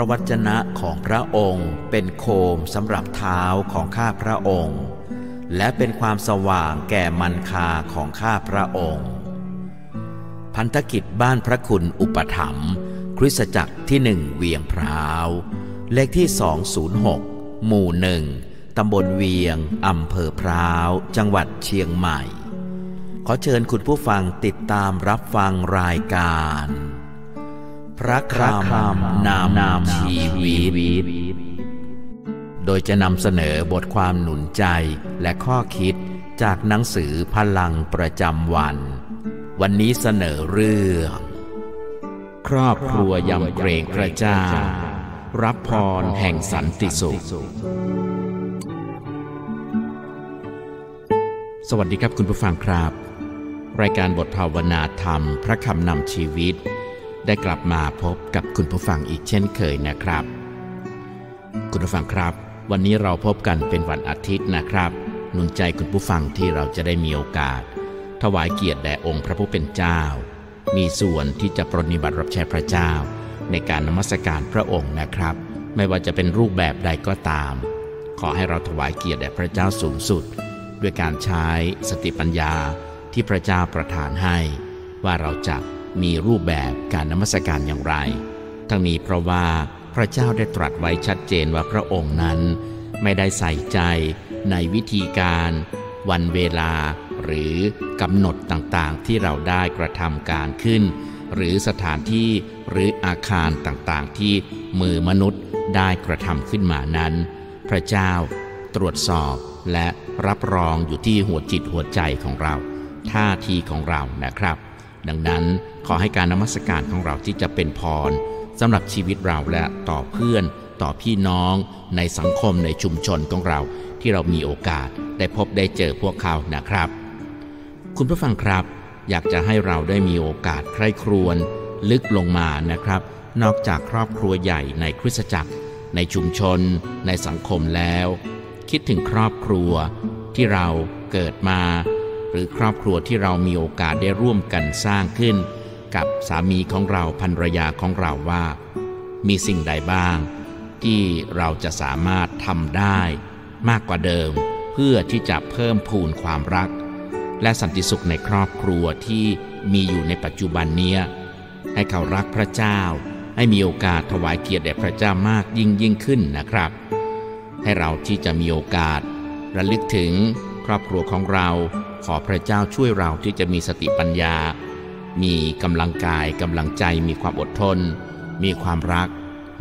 ระวจนะของพระองค์เป็นโคมสำหรับเท้าของข้าพระองค์และเป็นความสว่างแก่มรรคาของข้าพระองค์พันธกิจบ้านพระคุณอุปถัมภ์คริสตจักรที่1เวียงพร้าวเลขที่206หมู่1ตำบลเวียงอำเภอพร้าวจังหวัดเชียงใหม่ขอเชิญคุณผู้ฟังติดตามรับฟังรายการพระคำนำชีวิตโดยจะนำเสนอบทความหนุนใจและข้อคิดจากหนังสือพลังประจำวันวันนี้เสนอเรื่องครอบครัวยำเกรงพระเจ้ารับพรแห่งสันติสุขสวัสดีครับคุณผู้ฟังครับรายการบทภาวนาธรรมพระคำนำชีวิตได้กลับมาพบกับคุณผู้ฟังอีกเช่นเคยนะครับคุณผู้ฟังครับวันนี้เราพบกันเป็นวันอาทิตย์นะครับหนุนใจคุณผู้ฟังที่เราจะได้มีโอกาสถวายเกียรติแด่องค์พระผู้เป็นเจ้ามีส่วนที่จะปรนนิบัติรับใช้พระเจ้าในการนมัสการพระองค์นะครับไม่ว่าจะเป็นรูปแบบใดก็ตามขอให้เราถวายเกียรติแด่พระเจ้าสูงสุดด้วยการใช้สติปัญญาที่พระเจ้าประทานให้ว่าเราจะมีรูปแบบการนมัสการอย่างไรทั้งนี้เพราะว่าพระเจ้าได้ตรัสไว้ชัดเจนว่าพระองค์นั้นไม่ได้ใส่ใจในวิธีการวันเวลาหรือกำหนดต่างๆที่เราได้กระทำการขึ้นหรือสถานที่หรืออาคารต่างๆที่มือมนุษย์ได้กระทำขึ้นมานั้นพระเจ้าตรวจสอบและรับรองอยู่ที่หัวจิตหัวใจของเราท่าทีของเรานะครับดังนั้นขอให้การนมัสการของเราที่จะเป็นพรสำหรับชีวิตเราและต่อเพื่อนต่อพี่น้องในสังคมในชุมชนของเราที่เรามีโอกาสได้พบได้เจอพวกเขานะครับคุณผู้ฟังครับอยากจะให้เราได้มีโอกาสใคร่ครวญลึกลงมานะครับนอกจากครอบครัวใหญ่ในคริสตจักรในชุมชนในสังคมแล้วคิดถึงครอบครัวที่เราเกิดมาหรือครอบครัวที่เรามีโอกาสได้ร่วมกันสร้างขึ้นกับสามีของเราภรรยาของเราว่ามีสิ่งใดบ้างที่เราจะสามารถทำได้มากกว่าเดิมเพื่อที่จะเพิ่มพูนความรักและสันติสุขในครอบครัวที่มีอยู่ในปัจจุบันนี้ให้เขารักพระเจ้าให้มีโอกาสถวายเกียรติแด่พระเจ้ามากยิ่งขึ้นนะครับให้เราที่จะมีโอกาสระลึกถึงครอบครัวของเราขอพระเจ้าช่วยเราที่จะมีสติปัญญามีกำลังกายกำลังใจมีความอดทนมีความรัก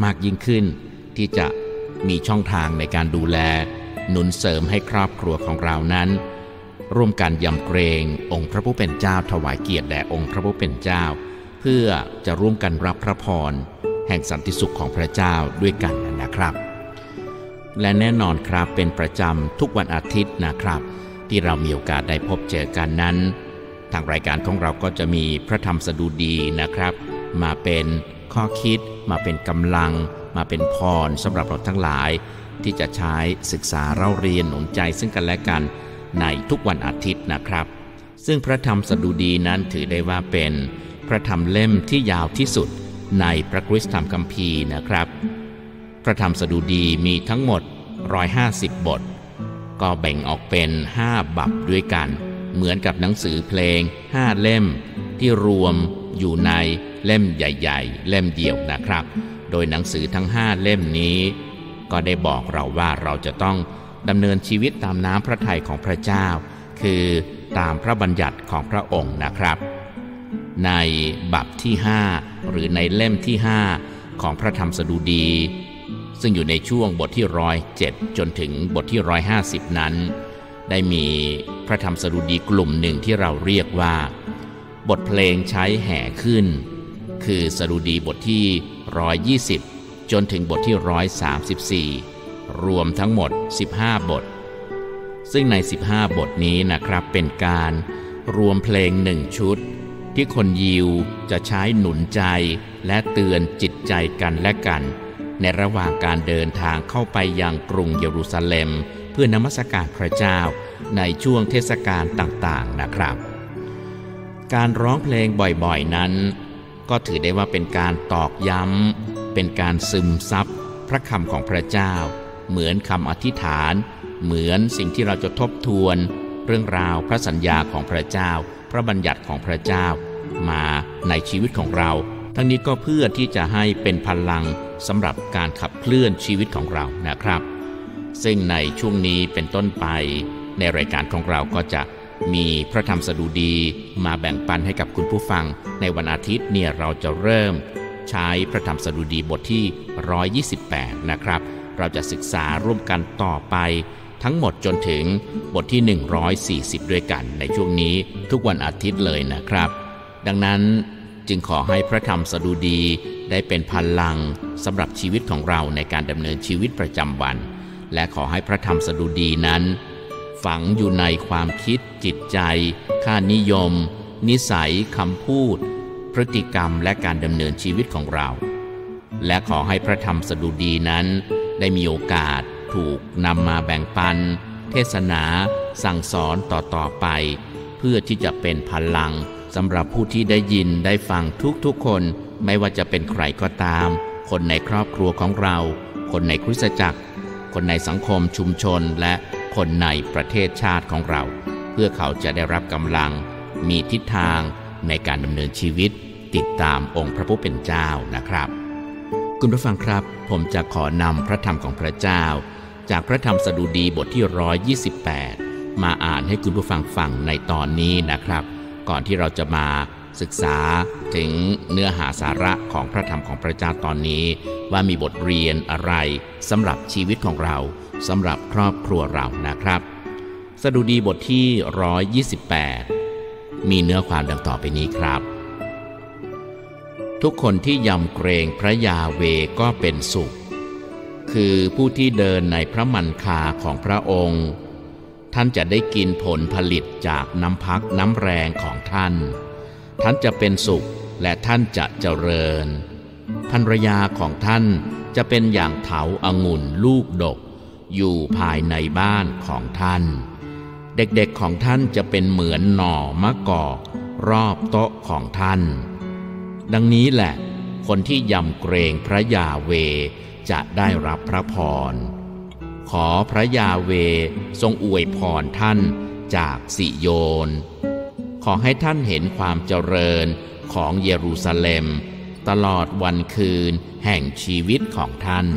มากยิ่งขึ้นที่จะมีช่องทางในการดูแลหนุนเสริมให้ครอบครัวของเรานั้นร่วมกันยำเกรงองค์พระผู้เป็นเจ้าถวายเกียรติแด่องค์พระผู้เป็นเจ้าเพื่อจะร่วมกันรับพระพรแห่งสันติสุขของพระเจ้าด้วยกันนะครับและแน่นอนครับเป็นประจำทุกวันอาทิตย์นะครับที่เรามีโอกาสได้พบเจอกันนั้นทางรายการของเราก็จะมีพระธรรมสดุดีนะครับมาเป็นข้อคิดมาเป็นกำลังมาเป็นพรสำหรับเราทั้งหลายที่จะใช้ศึกษาเล่าเรียนหนุนใจซึ่งกันและกันในทุกวันอาทิตย์นะครับซึ่งพระธรรมสดุดีนั้นถือได้ว่าเป็นพระธรรมเล่มที่ยาวที่สุดในพระคริสตธรรมคัมภีร์นะครับพระธรรมสดุดีมีทั้งหมด150บทก็แบ่งออกเป็น5บับด้วยกันเหมือนกับหนังสือเพลง5เล่มที่รวมอยู่ในเล่มใหญ่ๆเล่มเดียวนะครับโดยหนังสือทั้ง5เล่มนี้ก็ได้บอกเราว่าเราจะต้องดำเนินชีวิตตามน้ำพระทัยของพระเจ้าคือตามพระบัญญัติของพระองค์นะครับในบับที่5หรือในเล่มที่5ของพระธรรมสดุดีซึ่งอยู่ในช่วงบทที่107จนถึงบทที่150นั้นได้มีพระธรรมสดุดีกลุ่มหนึ่งที่เราเรียกว่าบทเพลงใช้แห่ขึ้นคือสดุดีบทที่120จนถึงบทที่134รวมทั้งหมด15บทซึ่งใน15บทนี้นะครับเป็นการรวมเพลง1ชุดที่คนยิวจะใช้หนุนใจและเตือนจิตใจกันและกันในระหว่างการเดินทางเข้าไปยังกรุงเยรูซาเล็มเพื่อนมัสการพระเจ้าในช่วงเทศกาลต่างๆนะครับการร้องเพลงบ่อยๆนั้นก็ถือได้ว่าเป็นการตอกย้ เป็นการซึมซับพระคำของพระเจ้าเหมือนคำอธิษฐานเหมือนสิ่งที่เราจะทบทวนเรื่องราวพระสัญญาของพระเจ้าพระบัญญัติของพระเจ้ามาในชีวิตของเราทั้งนี้ก็เพื่อที่จะให้เป็นพลังสำหรับการขับเคลื่อนชีวิตของเรานะครับซึ่งในช่วงนี้เป็นต้นไปในรายการของเราก็จะมีพระธรรมสดุดีมาแบ่งปันให้กับคุณผู้ฟังในวันอาทิตย์เนี่ยเราจะเริ่มใช้พระธรรมสดุดีบทที่128นะครับเราจะศึกษาร่วมกันต่อไปทั้งหมดจนถึงบทที่140ด้วยกันในช่วงนี้ทุกวันอาทิตย์เลยนะครับดังนั้นจึงขอให้พระธรรมสดุดีได้เป็นพลังสำหรับชีวิตของเราในการดำเนินชีวิตประจำวันและขอให้พระธรรมสดุดีนั้นฝังอยู่ในความคิดจิตใจค่านิยมนิสัยคำพูดพฤติกรรมและการดำเนินชีวิตของเราและขอให้พระธรรมสดุดีนั้นได้มีโอกาสถูกนำมาแบ่งปันเทศนาสั่งสอนต่อๆไปเพื่อที่จะเป็นพลังสำหรับผู้ที่ได้ยินได้ฟังทุกๆคนไม่ว่าจะเป็นใครก็ตามคนในครอบครัวของเราคนในคริสตจักรคนในสังคมชุมชนและคนในประเทศชาติของเราเพื่อเขาจะได้รับกำลังมีทิศทางในการดำเนินชีวิตติดตามองค์พระผู้เป็นเจ้านะครับคุณผู้ฟังครับผมจะขอนำพระธรรมของพระเจ้าจากพระธรรมสดุดีบทที่128มาอ่านให้คุณผู้ฟังฟังในตอนนี้นะครับก่อนที่เราจะมาศึกษาถึงเนื้อหาสาระของพระธรรมของพระเจ้าตอนนี้ว่ามีบทเรียนอะไรสำหรับชีวิตของเราสำหรับครอบครัวเรานะครับสดุดีบทที่128มีเนื้อความดังต่อไปนี้ครับทุกคนที่ยำเกรงพระยาเวก็เป็นสุขคือผู้ที่เดินในพระมันคาของพระองค์ท่านจะได้กินผลผลิตจากน้ำพักน้ำแรงของท่านท่านจะเป็นสุขและท่านจะเจริญภรรยาของท่านจะเป็นอย่างเถาองุ่นลูกดกอยู่ภายในบ้านของท่านเด็กๆของท่านจะเป็นเหมือนหน่อมะกอกรอบโต๊ะของท่านดังนี้แหละคนที่ยำเกรงพระยาเวจะได้รับพระพรขอพระยาเวทรงอวยพรท่านจากสิโยนขอให้ท่านเห็นความเจริญของเยรูซาเล็มตลอดวันคืนแห่งชีวิตของท่าน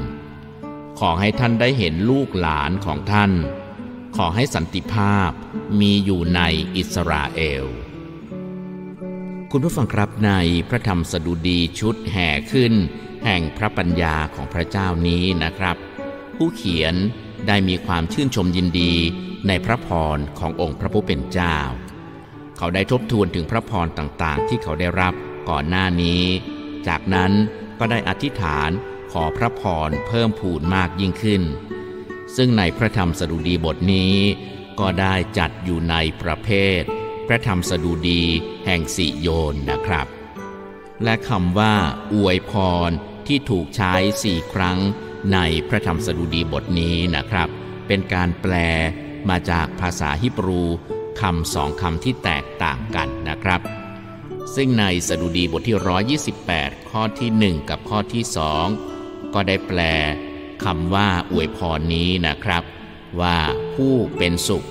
ขอให้ท่านได้เห็นลูกหลานของท่านขอให้สันติภาพมีอยู่ในอิสราเอลคุณผู้ฟังครับในพระธรรมสดุดีชุดแห่ขึ้นแห่งพระปัญญาของพระเจ้านี้นะครับผู้เขียนได้มีความชื่นชมยินดีในพระพรขององค์พระผู้เป็นเจ้าเขาได้ทบทวนถึงพระพรต่างๆที่เขาได้รับก่อนหน้านี้จากนั้นก็ได้อธิษฐานขอพระพรเพิ่มพูนมากยิ่งขึ้นซึ่งในพระธรรมสดุดีบทนี้ก็ได้จัดอยู่ในประเภทพระธรรมสดุดีแห่งสิโยนนะครับและคำว่าอวยพรที่ถูกใช้4ครั้งในพระธรรมสดุดีบทนี้นะครับเป็นการแปลมาจากภาษาฮิบรูคำ2คำที่แตกต่างกันนะครับซึ่งในสดุดีบทที่128ข้อที่1กับข้อที่2ก็ได้แปลคำว่าอวยพรนี้นะครับว่าผู้เป็นสุข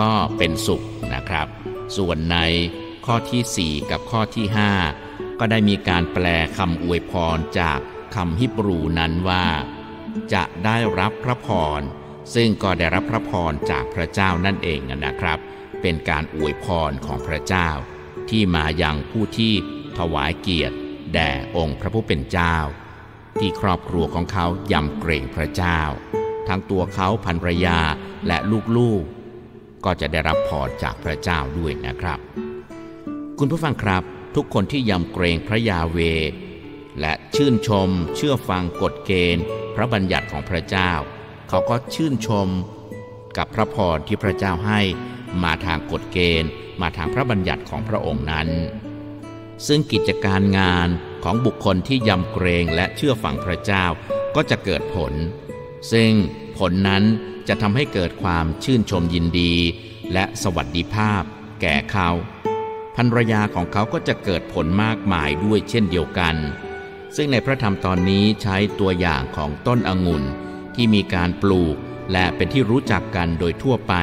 ก็เป็นสุขนะครับส่วนในข้อที่4กับข้อที่5ก็ได้มีการแปลคำอวยพรจากคำฮิบรูนั้นว่าจะได้รับพระพรซึ่งก็ได้รับพระพรจากพระเจ้านั่นเองนะครับเป็นการอวยพรของพระเจ้าที่มายังผู้ที่ถวายเกียรติแด่องค์พระผู้เป็นเจ้าที่ครอบครัวของเขายำเกรงพระเจ้าทั้งตัวเขาภรรยาและลูกๆก็จะได้รับพรจากพระเจ้าด้วยนะครับคุณผู้ฟังครับทุกคนที่ยำเกรงพระยาเวและชื่นชมเชื่อฟังกฎเกณฑ์พระบัญญัติของพระเจ้าเขาก็ชื่นชมกับพระพรที่พระเจ้าให้มาทางกฎเกณฑ์มาทางพระบัญญัติของพระองค์นั้นซึ่งกิจการงานของบุคคลที่ยำเกรงและเชื่อฟังพระเจ้าก็จะเกิดผลซึ่งผลนั้นจะทำให้เกิดความชื่นชมยินดีและสวัสดิภาพแก่เขาภรรยาของเขาก็จะเกิดผลมากมายด้วยเช่นเดียวกัน ซึ่งในพระธรรมตอนนี้ใช้ตัวอย่างของต้นองุ่นที่มีการปลูกและเป็นที่รู้จักกันโดยทั่วไป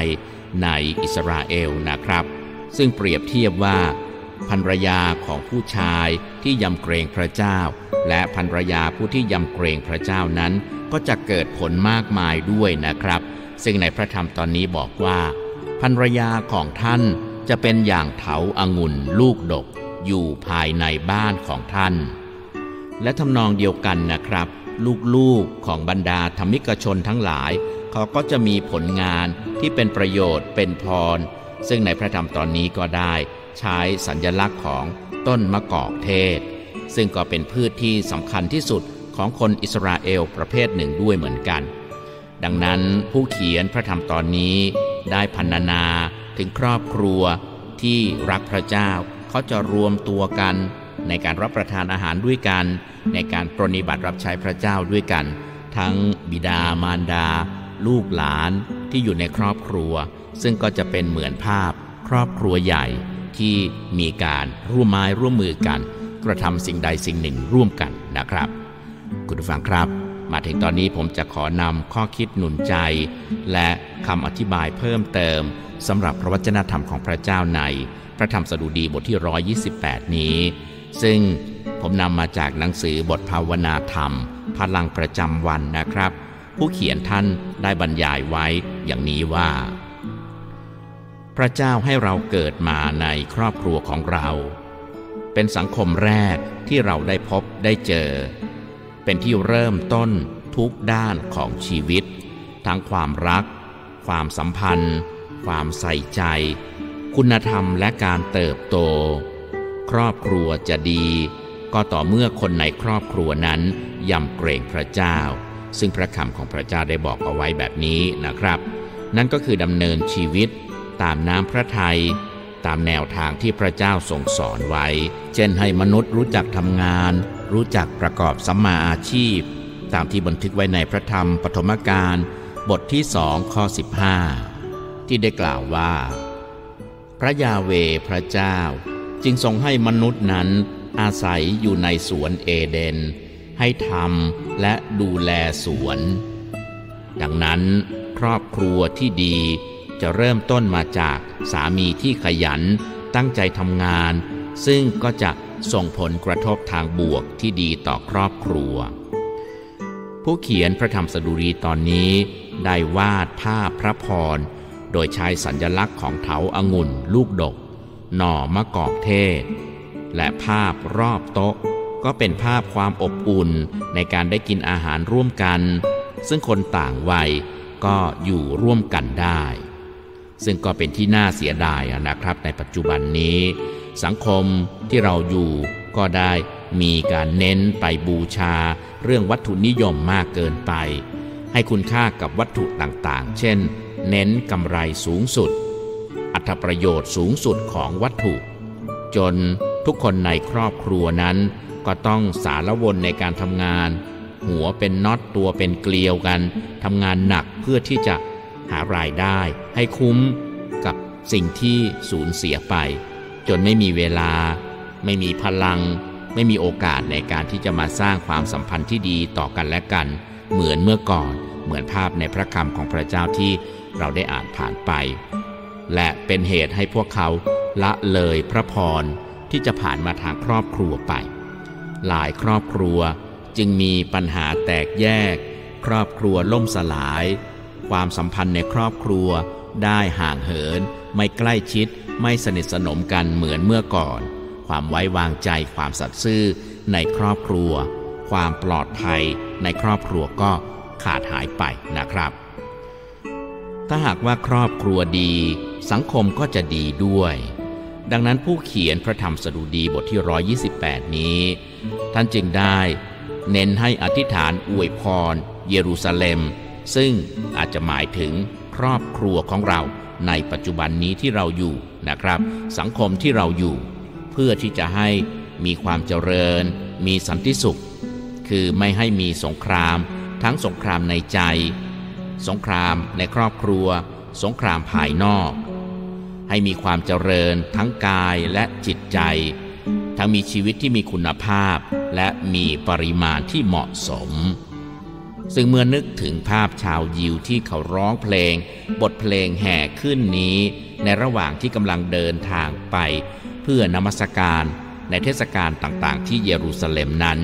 ในอิสราเอลนะครับซึ่งเปรียบเทียบว่าภรรยาของผู้ชายที่ยำเกรงพระเจ้าและภรรยาผู้ที่ยำเกรงพระเจ้านั้นก็จะเกิดผลมากมายด้วยนะครับซึ่งในพระธรรมตอนนี้บอกว่าภรรยาของท่านจะเป็นอย่างเถาองุ่นลูกดกอยู่ภายในบ้านของท่านและทำนองเดียวกันนะครับลูกๆของบรรดาธรรมิกชนทั้งหลายเขาก็จะมีผลงานที่เป็นประโยชน์เป็นพรซึ่งในพระธรรมตอนนี้ก็ได้ใช้สัญลักษณ์ของต้นมะกอกเทศซึ่งก็เป็นพืชที่สำคัญที่สุดของคนอิสราเอลประเภทหนึ่งด้วยเหมือนกันดังนั้นผู้เขียนพระธรรมตอนนี้ได้พรรณนาถึงครอบครัวที่รักพระเจ้าเขาจะรวมตัวกันในการรับประทานอาหารด้วยกันในการปรนนิบัติรับใช้พระเจ้าด้วยกันทั้งบิดามารดาลูกหลานที่อยู่ในครอบครัวซึ่งก็จะเป็นเหมือนภาพครอบครัวใหญ่ที่มีการร่วมไม้ร่วมมือกันกระทำสิ่งใดสิ่งหนึ่งร่วมกันนะครับคุณผู้ฟังครับมาถึงตอนนี้ผมจะขอนำข้อคิดหนุนใจและคำอธิบายเพิ่มเติมสำหรับพระวจนะธรรมของพระเจ้าในพระธรรมสดุดีบทที่128นี้ซึ่งผมนำมาจากหนังสือบทภาวนาธรรมพลังประจำวันนะครับผู้เขียนท่านได้บรรยายไว้อย่างนี้ว่าพระเจ้าให้เราเกิดมาในครอบครัวของเราเป็นสังคมแรกที่เราได้พบได้เจอเป็นที่เริ่มต้นทุกด้านของชีวิตทั้งความรักความสัมพันธ์ความใส่ใจคุณธรรมและการเติบโตครอบครัวจะดีก็ต่อเมื่อคนในครอบครัวนั้นยำเกรงพระเจ้าซึ่งพระคำของพระเจ้าได้บอกเอาไว้แบบนี้นะครับนั่นก็คือดำเนินชีวิตตามน้ำพระทัยตามแนวทางที่พระเจ้าทรงสอนไว้เช่นให้มนุษย์รู้จักทำงานรู้จักประกอบสัมมาอาชีพตามที่บันทึกไว้ในพระธรรมปฐมกาลบทที่2 ข้อ 15ที่ได้กล่าวว่าพระยาเวห์พระเจ้าจึงทรงให้มนุษย์นั้นอาศัยอยู่ในสวนเอเดนให้ทำและดูแลสวนดังนั้นครอบครัวที่ดีจะเริ่มต้นมาจากสามีที่ขยันตั้งใจทำงานซึ่งก็จะส่งผลกระทบทางบวกที่ดีต่อครอบครัวผู้เขียนพระธรรมสดุดีตอนนี้ได้วาดภาพพระพรโดยใช้สัญลักษณ์ของเถาองุ่นลูกดกหน่อมะกอกเทศและภาพรอบโต๊ะก็เป็นภาพความอบอุ่นในการได้กินอาหารร่วมกันซึ่งคนต่างวัยก็อยู่ร่วมกันได้ซึ่งก็เป็นที่น่าเสียดายนะครับในปัจจุบันนี้สังคมที่เราอยู่ก็ได้มีการเน้นไปบูชาเรื่องวัตถุนิยมมากเกินไปให้คุณค่ากับวัตถุต่างๆเช่นเน้นกำไรสูงสุดอรรถประโยชน์สูงสุดของวัตถุจนทุกคนในครอบครัวนั้นก็ต้องสารวนในการทำงานหัวเป็นน็อตตัวเป็นเกลียวกันทำงานหนักเพื่อที่จะหารายได้ให้คุ้มกับสิ่งที่สูญเสียไปจนไม่มีเวลาไม่มีพลังไม่มีโอกาสในการที่จะมาสร้างความสัมพันธ์ที่ดีต่อกันและกันเหมือนเมื่อก่อนเหมือนภาพในพระคำของพระเจ้าที่เราได้อ่านผ่านไปและเป็นเหตุให้พวกเขาละเลยพระพรที่จะผ่านมาทางครอบครัวไปหลายครอบครัวจึงมีปัญหาแตกแยกครอบครัวล่มสลายความสัมพันธ์ในครอบครัวได้ห่างเหินไม่ใกล้ชิดไม่สนิทสนมกันเหมือนเมื่อก่อนความไว้วางใจความสัตย์ซื่อในครอบครัวความปลอดภัยในครอบครัวก็ขาดหายไปนะครับถ้าหากว่าครอบครัวดีสังคมก็จะดีด้วยดังนั้นผู้เขียนพระธรรมสดุดีบทที่128นี้ท่านจึงได้เน้นให้อธิษฐานอวยพรเยรูซาเล็มซึ่งอาจจะหมายถึงครอบครัวของเราในปัจจุบันนี้ที่เราอยู่นะครับสังคมที่เราอยู่เพื่อที่จะให้มีความเจริญมีสันติสุขคือไม่ให้มีสงครามทั้งสงครามในใจสงครามในครอบครัวสงครามภายนอกให้มีความเจริญทั้งกายและจิตใจ ทั้งมีชีวิตที่มีคุณภาพและมีปริมาณที่เหมาะสมซึ่งเมื่อนึกถึงภาพชาวยิวที่เขาร้องเพลงบทเพลงแห่ขึ้นนี้ในระหว่างที่กำลังเดินทางไปเพื่อนมัสการในเทศกาลต่างๆที่เยรูซาเล็มนั้น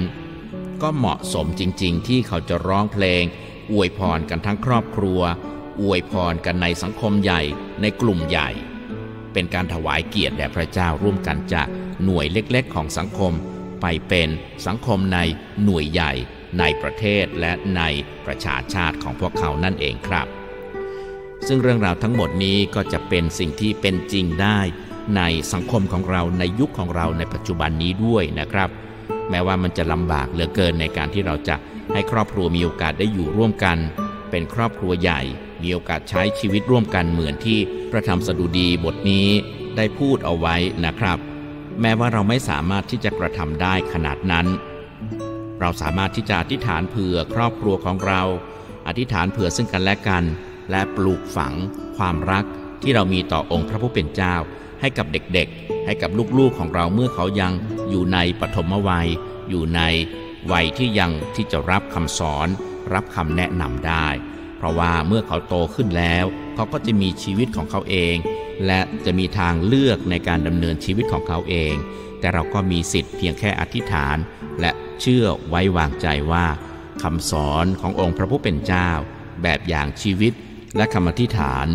ก็เหมาะสมจริงๆที่เขาจะร้องเพลงอวยพรกันทั้งครอบครัวอวยพรกันในสังคมใหญ่ในกลุ่มใหญ่เป็นการถวายเกียรติแด่พระเจ้าร่วมกันจากหน่วยเล็กๆของสังคมไปเป็นสังคมในหน่วยใหญ่ในประเทศและในประชาชาติของพวกเขานั่นเองครับซึ่งเรื่องราวทั้งหมดนี้ก็จะเป็นสิ่งที่เป็นจริงได้ในสังคมของเราในยุคของเราในปัจจุบันนี้ด้วยนะครับแม้ว่ามันจะลำบากเหลือเกินในการที่เราจะให้ครอบครัวมีโอกาสได้อยู่ร่วมกันเป็นครอบครัวใหญ่มีโอกาสใช้ชีวิตร่วมกันเหมือนที่พระธรรมสดุดีบทนี้ได้พูดเอาไว้นะครับแม้ว่าเราไม่สามารถที่จะกระทำได้ขนาดนั้นเราสามารถที่จะอธิษฐานเผื่อครอบครัวของเราอธิษฐานเผื่อซึ่งกันและกันและปลูกฝังความรักที่เรามีต่อองค์พระผู้เป็นเจ้าให้กับเด็กๆให้กับลูกๆของเราเมื่อเขายังอยู่ในปฐมวัยอยู่ในวัยที่ยังที่จะรับคำสอนรับคำแนะนำได้เพราะว่าเมื่อเขาโตขึ้นแล้วเขาก็จะมีชีวิตของเขาเองและจะมีทางเลือกในการดำเนินชีวิตของเขาเองแต่เราก็มีสิทธิ์เพียงแค่อธิษฐานและเชื่อไว้วางใจว่าคำสอนขององค์พระผู้เป็นเจ้าแบบอย่างชีวิตและคำอธิษฐาน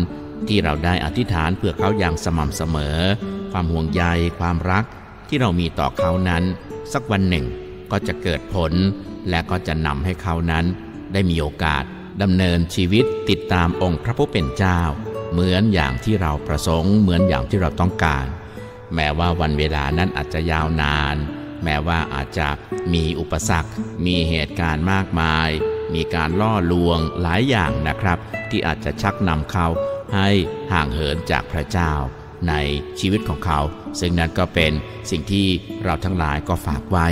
ที่เราได้อธิษฐานเพื่อเขาอย่างสม่ำเสมอความห่วงใยความรักที่เรามีต่อเขานั้นสักวันหนึ่งก็จะเกิดผลและก็จะนำให้เขานั้นได้มีโอกาสดำเนินชีวิตติดตามองค์พระผู้เป็นเจ้าเหมือนอย่างที่เราประสงค์เหมือนอย่างที่เราต้องการแม้ว่าวันเวลานั้นอาจจะยาวนานแม้ว่าอาจจะมีอุปสรรคมีเหตุการณ์มากมายมีการล่อลวงหลายอย่างนะครับที่อาจจะชักนำเขาให้ห่างเหินจากพระเจ้าในชีวิตของเขาซึ่งนั้นก็เป็นสิ่งที่เราทั้งหลายก็ฝากไว้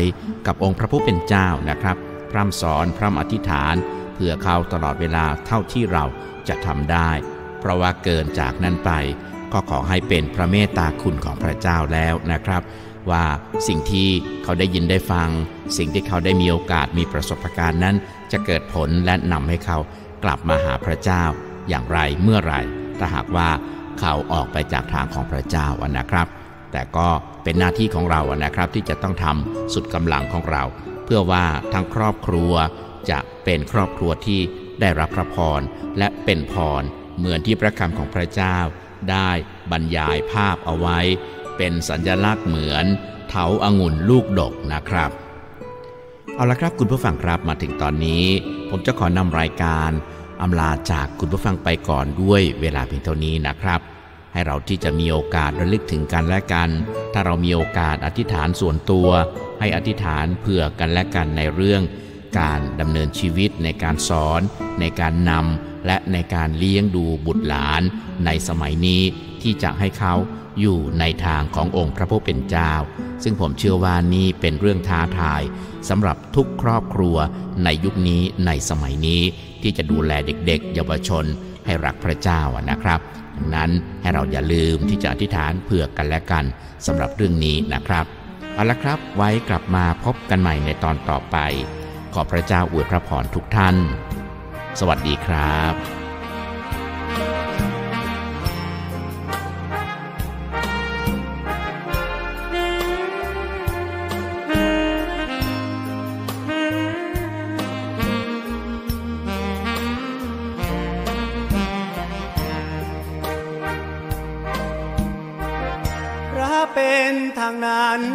กับองค์พระผู้เป็นเจ้านะครับพร่ำสอนพร่ำอธิษฐานเพื่อเขาตลอดเวลาเท่าที่เราจะทำได้เพราะว่าเกินจากนั้นไปก็ขอให้เป็นพระเมตตาคุณของพระเจ้าแล้วนะครับว่าสิ่งที่เขาได้ยินได้ฟังสิ่งที่เขาได้มีโอกาสมีประสบการณ์นั้นจะเกิดผลและนำให้เขากลับมาหาพระเจ้าอย่างไรเมื่อไหร่ถ้าหากว่าเขาออกไปจากทางของพระเจ้านะครับแต่ก็เป็นหน้าที่ของเรานะครับที่จะต้องทำสุดกำลังของเราเพื่อว่าทั้งครอบครัวจะเป็นครอบครัวที่ได้รับพระพรและเป็นพรเหมือนที่พระคำของพระเจ้าได้บรรยายภาพเอาไว้เป็นสัญลักษณ์เหมือนเถาองุ่นลูกดกนะครับเอาละครับคุณผู้ฟังครับมาถึงตอนนี้ผมจะขอนำรายการอำลาจากคุณผู้ฟังไปก่อนด้วยเวลาเพียงเท่านี้นะครับให้เราที่จะมีโอกาสระลึกถึงกันและกันถ้าเรามีโอกาสอธิษฐานส่วนตัวให้อธิษฐานเผื่อกันและกันในเรื่องการดำเนินชีวิตในการสอนในการนำและในการเลี้ยงดูบุตรหลานในสมัยนี้ที่จะให้เขาอยู่ในทางขององค์พระผู้เป็นเจ้าซึ่งผมเชื่อว่านี่เป็นเรื่องท้าทายสำหรับทุกครอบครัวในยุคนี้ในสมัยนี้ที่จะดูแลเด็กๆเยาวชนให้รักพระเจ้านะครับดังนั้นให้เราอย่าลืมที่จะอธิษฐานเผื่อกันและกันสำหรับเรื่องนี้นะครับเอาละครับไว้กลับมาพบกันใหม่ในตอนต่อไปขอพระเจ้าอวยพระพรทุกท่านสวัสดีครับ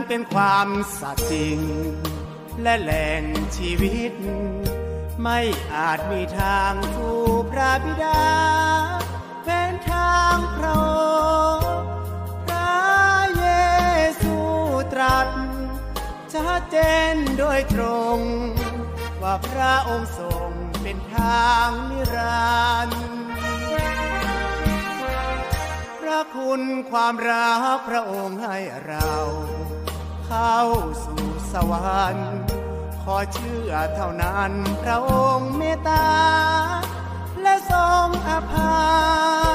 เป็นความสัตย์จริงและแหล่งชีวิตไม่อาจมีทางสู่พระบิดาเป็นทางพระองค์พระเยซูตรัสชัดเจนโดยตรงว่าพระองค์ทรงเป็นทางนิรันดร์พระคุณความรักพระองค์ให้เราเข้าสู่สวรรค์ขอเชื่อเท่านั้นพระองค์เมตตาและทรงอภั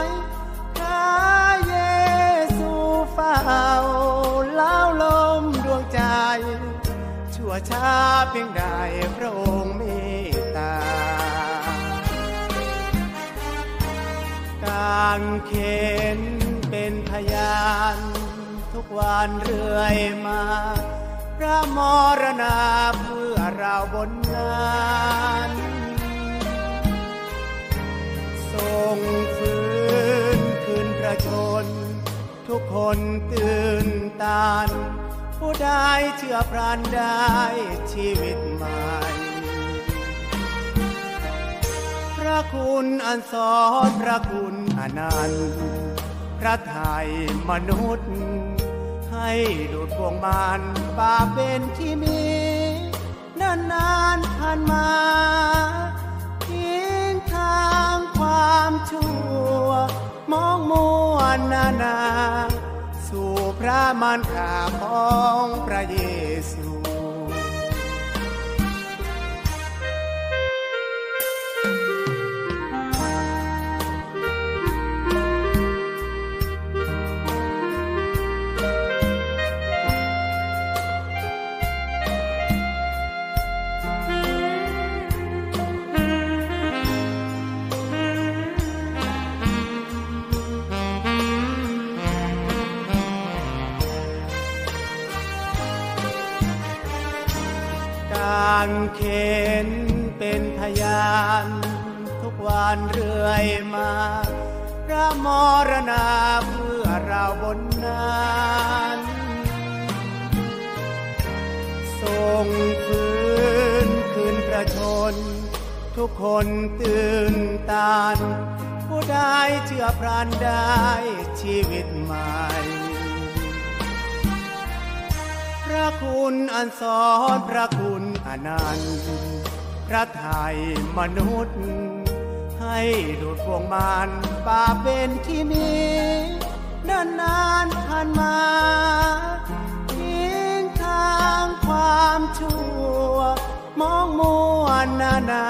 ยพระเยซูเฝ้าเล้าลมดวงใจ วช้าเพียงใดพระองค์เมตตาการเข็นเป็นพยานทุกวันเรื่อยมาพระมรณาเพื่อเราบนนั้นทรงฟื้นคืนพระชนทุกคนตื่นตานผู้ใดเชื่อพระได้ชีวิตใหม่พระคุณอันสอนพระคุณอนันต์พระไทยมนุษย์ให้หลุดพวงมารบาปเป็นที่มีนานๆผ่านมาทิ้งทางความชั่วมองมัวนานาสู่พระมารดาของพระเยซูการเข็นเป็นพยานทุกวันเรื่อยมาพระมรณาเพื่อเราบนนั้นทรงฟื้นคืนพระชนทุกคนตื่นตานผู้ใดเชื่อพระได้ชีวิตใหม่พระคุณอันสอนพระคุณอนันต์พระไทยมนุษย์ให้หลุดพวงมารบาปเป็นที่มีนานๆผ่านมาทิ้งทางความชั่วมองมัวนานา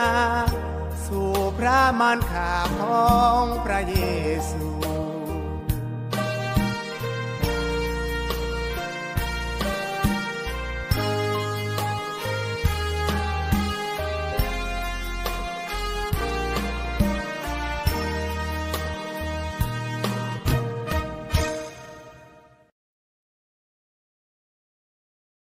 สู่พระมารดาของพระเยซู